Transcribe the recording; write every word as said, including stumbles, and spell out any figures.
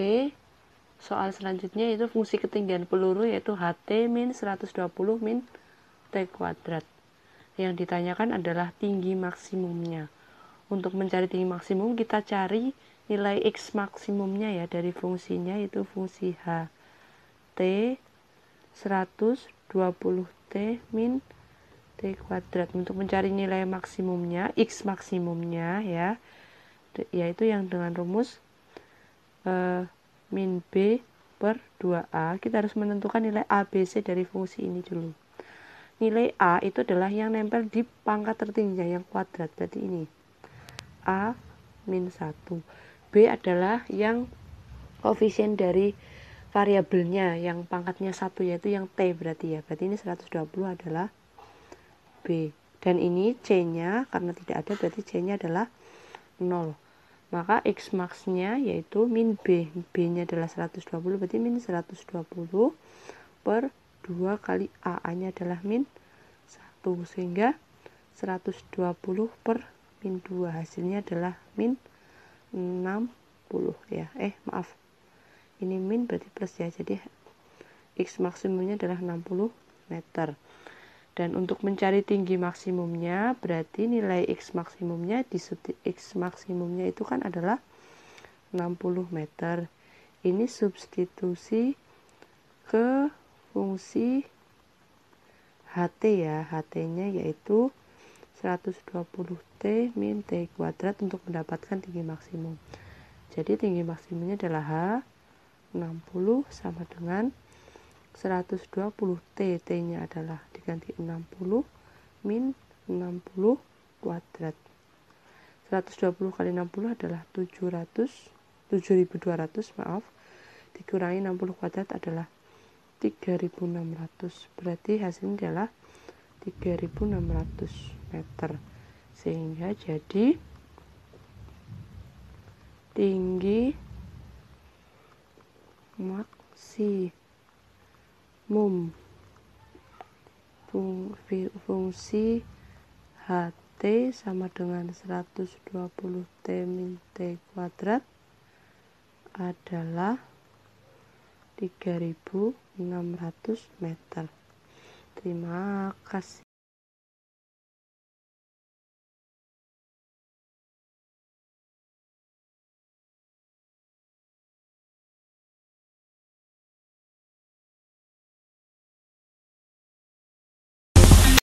Oke, soal selanjutnya itu fungsi ketinggian peluru yaitu H T min seratus dua puluh min T kuadrat. Yang ditanyakan adalah tinggi maksimumnya. Untuk mencari tinggi maksimum, kita cari nilai X maksimumnya ya dari fungsinya, itu fungsi H T seratus dua puluh T min T kuadrat. Untuk mencari nilai maksimumnya, X maksimumnya ya, yaitu yang dengan rumus e, min B per dua A. Kita harus menentukan nilai A B C dari fungsi ini dulu. Nilai A itu adalah yang nempel di pangkat tertingginya, yang kuadrat, berarti ini A min satu. B adalah yang koefisien dari variabelnya yang pangkatnya satu, yaitu yang T berarti ya. Berarti ini seratus dua puluh adalah B. Dan ini C-nya karena tidak ada, berarti C-nya adalah nol. Maka X max-nya yaitu min B. B-nya adalah seratus dua puluh, berarti min seratus dua puluh per dua kali A. A-nya adalah min satu, sehingga seratus dua puluh per min dua, hasilnya adalah min enam puluh ya. Eh maaf, ini min berarti plus ya, jadi X maksimumnya adalah enam puluh meter. Dan untuk mencari tinggi maksimumnya, berarti nilai X maksimumnya di X maksimumnya itu kan adalah enam puluh meter. Ini substitusi ke fungsi H T ya, H T-nya yaitu seratus dua puluh T min T kuadrat untuk mendapatkan tinggi maksimum. Jadi tinggi maksimumnya adalah H enam puluh sama dengan seratus dua puluh T, T nya adalah diganti enam puluh min enam puluh kuadrat. seratus dua puluh kali enam puluh adalah tujuh ratus, tujuh ribu dua ratus maaf, dikurangi enam puluh kuadrat adalah tiga ribu enam ratus, berarti hasilnya adalah tiga ribu enam ratus meter. Sehingga jadi tinggi maksimum fungsi H T sama dengan seratus dua puluh T min T kuadrat adalah tiga ribu enam ratus meter. Terima kasih.